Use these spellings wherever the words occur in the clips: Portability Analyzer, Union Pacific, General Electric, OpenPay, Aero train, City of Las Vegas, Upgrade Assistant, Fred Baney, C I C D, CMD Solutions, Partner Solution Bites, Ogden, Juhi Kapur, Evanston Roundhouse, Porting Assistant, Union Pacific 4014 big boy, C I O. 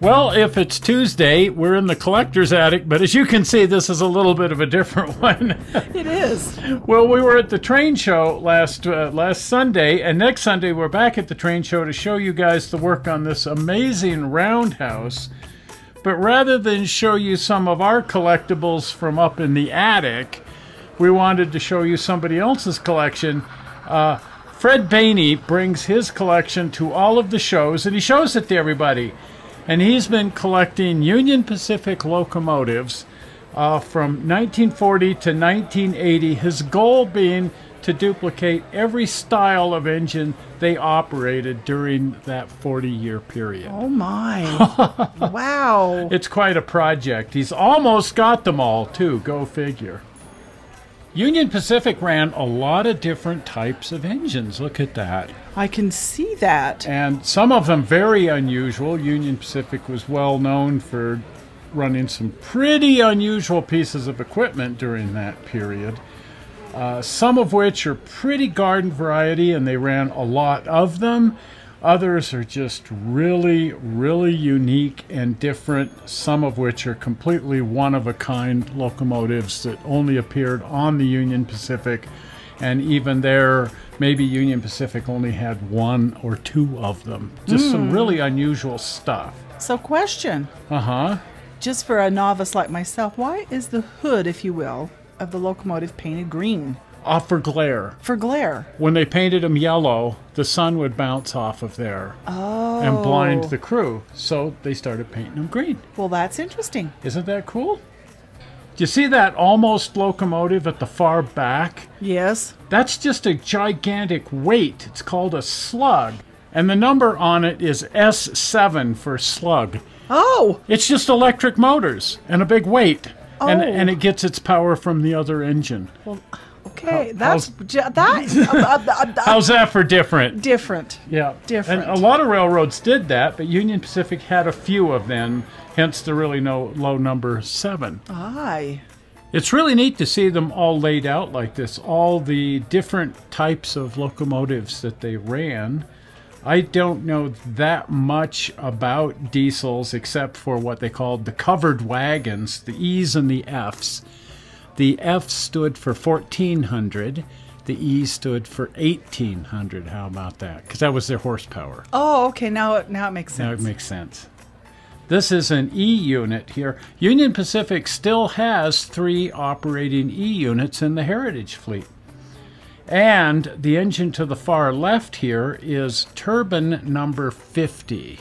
Well, if it's Tuesday, we're in the collector's attic, but as you can see, this is a little bit of a different one. It is. Well, we were at the train show last Sunday, and next Sunday we're back at the train show to show you guys the work on this amazing roundhouse. But rather than show you some of our collectibles from up in the attic, we wanted to show you somebody else's collection. Fred Baney brings his collection to all of the shows, and he shows it to everybody. And he's been collecting Union Pacific locomotives from 1940 to 1980, his goal being to duplicate every style of engine they operated during that 40-year period. Oh, my. Wow. It's quite a project. He's almost got them all, too. Go figure. Union Pacific ran a lot of different types of engines. Look at that. I can see that. And some of them very unusual. Union Pacific was well known for running some pretty unusual pieces of equipment during that period. Some of which are pretty garden variety, and they ran a lot of them. Others are just really, really unique and different, some of which are completely one-of-a-kind locomotives that only appeared on the Union Pacific, and even there, maybe Union Pacific only had one or two of them. Just some really unusual stuff. So question. Uh-huh. Just for a novice like myself, why is the hood, if you will, of the locomotive painted green? For glare. For glare. When they painted them yellow, the sun would bounce off of there and blind the crew. So they started painting them green. Well, that's interesting. Isn't that cool? Do you see that almost locomotive at the far back? Yes. That's just a gigantic weight. It's called a slug. And the number on it is S7 for slug. Oh! It's just electric motors and a big weight. Oh. And it gets its power from the other engine. Well, okay, how's that for different? Different. Yeah. Different. And a lot of railroads did that, but Union Pacific had a few of them, hence the really low number 7. Aye. It's really neat to see them all laid out like this, all the different types of locomotives that they ran. I don't know that much about diesels except for what they called the covered wagons, the E's and the F's. The F stood for 1400, the E stood for 1800. How about that? Because that was their horsepower. Oh, okay. Now it makes sense. Now it makes sense. This is an E unit here. Union Pacific still has 3 operating E units in the heritage fleet. And the engine to the far left here is turbine number 50.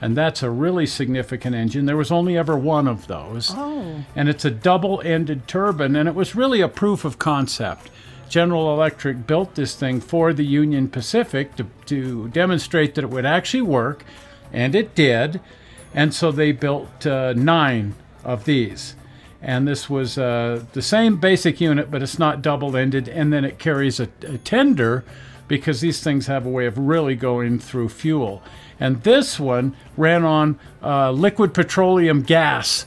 And that's a really significant engine. There was only ever one of those. Oh. And it's a double-ended turbine, and it was really a proof of concept. General Electric built this thing for the Union Pacific to demonstrate that it would actually work, and it did. And so they built 9 of these. And this was the same basic unit, but it's not double-ended, and then it carries a tender because these things have a way of really going through fuel. And this one ran on liquid petroleum gas.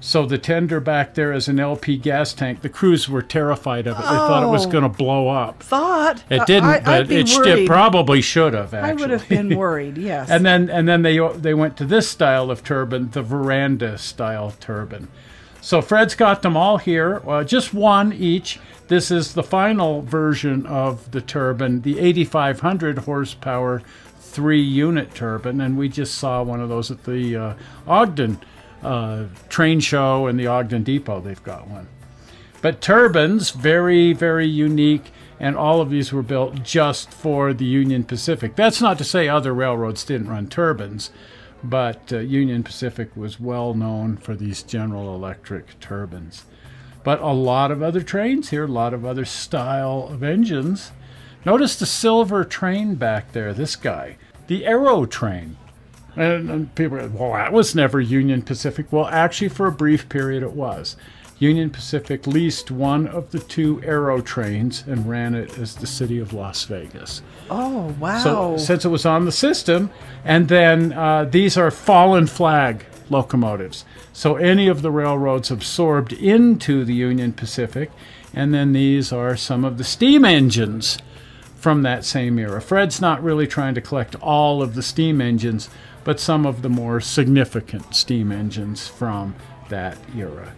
So the tender back there is an LP gas tank. The crews were terrified of it. They thought it was going to blow up. It didn't, but it probably should have, actually. I would have been worried, yes. and then they went to this style of turbine, the veranda-style turbine. So Fred's got them all here, just one each. This is the final version of the turbine, the 8,500 horsepower 3-unit turbine, and we just saw one of those at the Ogden train show and the Ogden Depot. They've got one. But turbines, very, very unique, and all of these were built just for the Union Pacific. That's not to say other railroads didn't run turbines, but Union Pacific was well known for these General Electric turbines. But a lot of other trains here, a lot of other style of engines. Notice the silver train back there, this guy, the Aero train. And people are, well, that was never Union Pacific. Well, actually, for a brief period, it was. Union Pacific leased one of the 2 Aero trains and ran it as the City of Las Vegas. Oh, wow. So since it was on the system, and then these are fallen flag locomotives. So any of the railroads absorbed into the Union Pacific, and then these are some of the steam engines from that same era. Fred's not really trying to collect all of the steam engines, but some of the more significant steam engines from that era.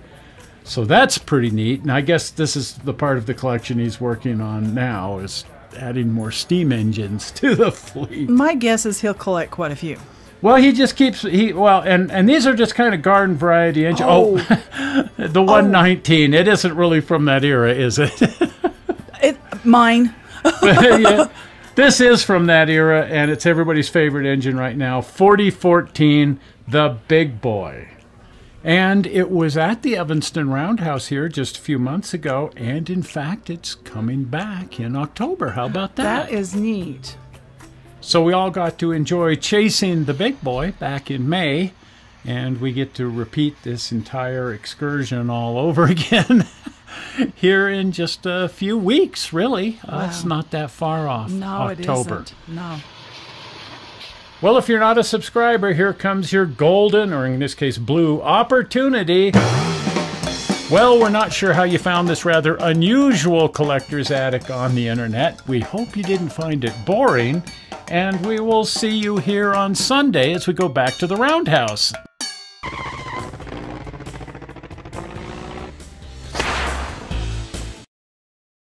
So that's pretty neat, and I guess this is the part of the collection he's working on now, is adding more steam engines to the fleet. My guess is he'll collect quite a few. Well, he just keeps, and these are just kind of garden variety engines. Oh, the 119. It isn't really from that era, is it? Mine. Yeah. This is from that era, and it's everybody's favorite engine right now, 4014, the Big Boy. And it was at the Evanston Roundhouse here just a few months ago, and in fact, it's coming back in October. How about that? That is neat. So we all got to enjoy chasing the Big Boy back in May, and we get to repeat this entire excursion all over again here in just a few weeks, really. Wow. It's not that far off. No, October. It isn't. No. Well, if you're not a subscriber, here comes your golden, or in this case, blue, opportunity. Well, we're not sure how you found this rather unusual collector's attic on the internet. We hope you didn't find it boring. And we will see you here on Sunday as we go back to the Roundhouse.